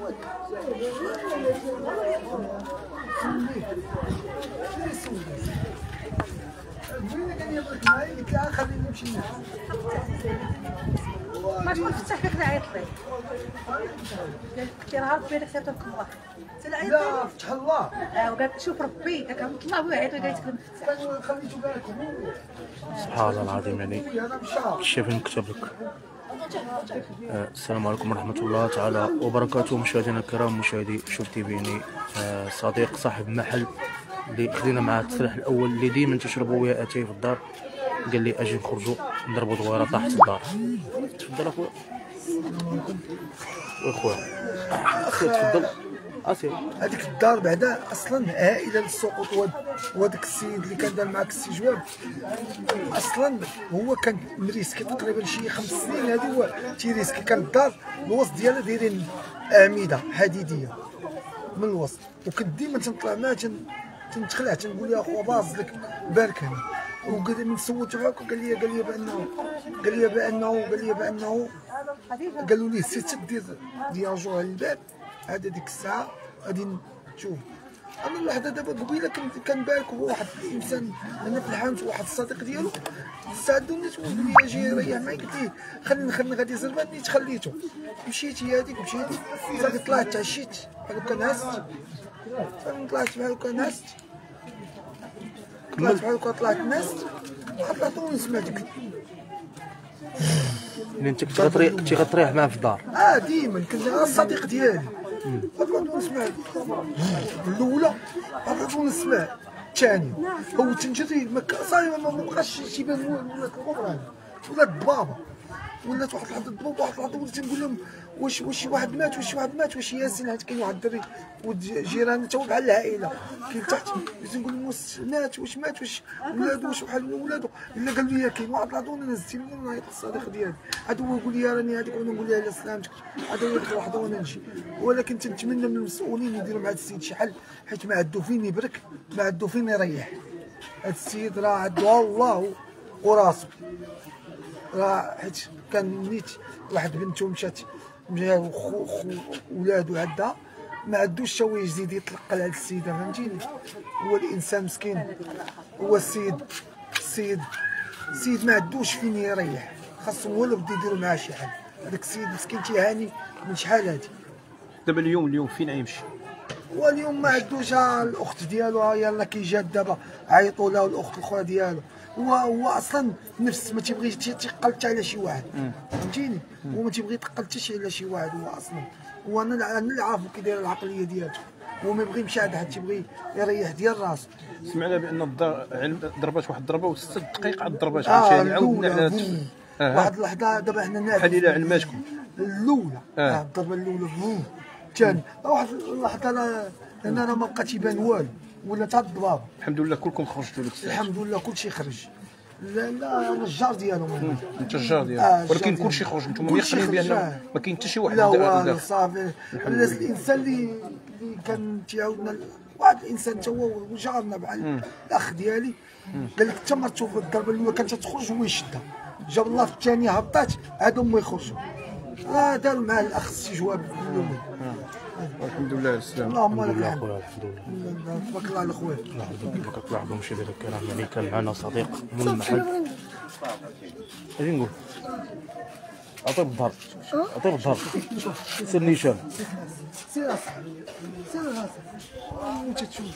ما تكون تفتح لك العيط ليه؟ قال لك راه ربي اللي خلاتك الله. تلعيط لا فتح الله. وقالت شوف ربي داك عند الله وعيط وقالت لك نفتح. خليته قال لك سبحان الله العظيم يعني الشيف نكتب لك. السلام عليكم ورحمة الله تعالى وبركاته مشاهدينا الكرام مشاهدي شوف تي في. يعني صديق صاحب محل اللي خدينا معاه التسريح الاول اللي ديما تشربوا وياه اتاي في الدار قال لي اجي نخرجوا نضربوا دويره تحت الدار. تفضل اخويا تفضل اسير. هذيك الدار بعدا اصلا عائله للسقوط. وهذاك السيد اللي كان دار معاك الاستجواب اصلا هو كان مريسكي تقريبا شي 5 سنين. هذه هو تيريسكي. كانت الدار الوسط ديالها دايرين اعمده حديديه من الوسط. وكنت ديما تنطلع معاه تنتخلع تنقول يا اخو باز لك بارك هنا. وقال من سولت معاك قال لي بانه قالوا لي سير تدير دياجو على الباب. هذا ديك الساعه غادي نشوف. انا اللحظه دابا قبيله كنت كنبارك هو واحد الانسان هنا في الحانوت واحد الصديق ديالو ساعدو الناس وقال لي اجي يريح معايا. قلت ليه خلني غادي زرباني تخليته. مشيت هذيك صافي طلعت تعشيت بحال هكا نعست. طلعت بحال هكا نعست كملت بحال هكا طلعت نعست حطيتوني سمعت ديك منين كنت غتريح معاه في الدار. ديما كنت الصديق ديالي غنكون نسمع الاولى غنكون نسمع الثانيه. هو تنجري صاير ما بقاش تيبان ولات الغبران ولات بابا ولات واحد الحظ بابا واحد الحظ. ولات نقول لهم واش شي واحد مات واش ياسين. عاد كاين واحد الدري والجيران تا هو بحال العائله كاين تحت. نقول لهم واش مات واش ولادو واش بحال ولادو. الا قالوا لي كاين واحد الحظ وانا نزت التليفون نعيط للصديق ديالي. عاد هو يقول لي راني هذيك وانا نقول ليه على سلامتك. عاد هو ياخذ واحد وانا نمشي. ولكن تنتمنى من المسؤولين يديروا مع هذا السيد شي حل حيت ما عندو فين يبرك ما عندو فين يريح. هذا السيد راه عندو الله وراسو. راه حيت كان نيت واحد بنته مشات مجال ولادو عندها ما عندوش شويه يزيد يتلقى على السيده. فهمتيني هو الانسان مسكين. هو السيد ما عندوش فين يريح. خاصو هو اللي بده يدير معاه شي حل. هذاك السيد مسكين تيعاني من شحال هادي. دابا اليوم فين غيمشي؟ واليوم ما عندوش الاخت ديالو. يلا كي جات دابا عيطوا لها الاخت الاخرى ديالو. هو اصلا نفس ما تيبغيش تيقل حتى على شي واحد. فهمتيني هو ما تيبغي يتقل حتى شي على شي واحد. هو اصلا هو انا اللي عارف كي داير العقليه ديالته. هو ما يبغي يمشي عند حد تيبغي يريح ديال راسو. سمعنا بان الدار ضربات واحد الضربه و6 دقائق عاد ضربات. يعني عاودنا على واحد اللحظه. دابا حنا نعرف بحال الا علماتكم الاولى الضربه الاولى الثانيه واحد اللحظه لان راه ما بقى تيبان والو ولا تاع الضباب. الحمد لله كلكم خرجتوا لك. الحمد لله كلشي خرج. لا انا الجار ديالهم. انت الجار ديالهم. ولكن كلشي خرج. انتم يقينين بان ما كاين حتى شي واحد. لا صافي الانسان اللي كان تيعاودنا. واحد الانسان حتى هو وجارنا بحال الاخ ديالي قال لك حتى مرتو في الضربه الاولى كانت تخرج هو يشدها. جاب الله في الثانيه هبطات عاد هما يخرجوا. داروا مع الاخ الاستجواب اليومي. الحمد لله على السلامة. اللهم لك الحمد. الحمد لله تبارك الله على خويا. تبارك الله عليهم مشاهدينا الكرام. يعني كان معنا صديق من المحل. اجي نقول عطيه بالظهر سير نيشان سير اصاحبي وانت تشوف.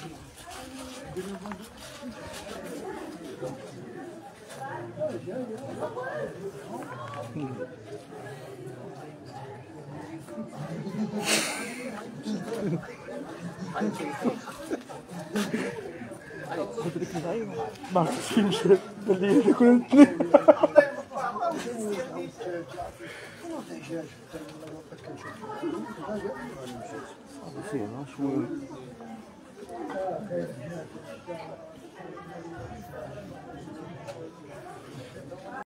ما فيش اللي كنت